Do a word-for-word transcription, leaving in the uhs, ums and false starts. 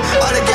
all the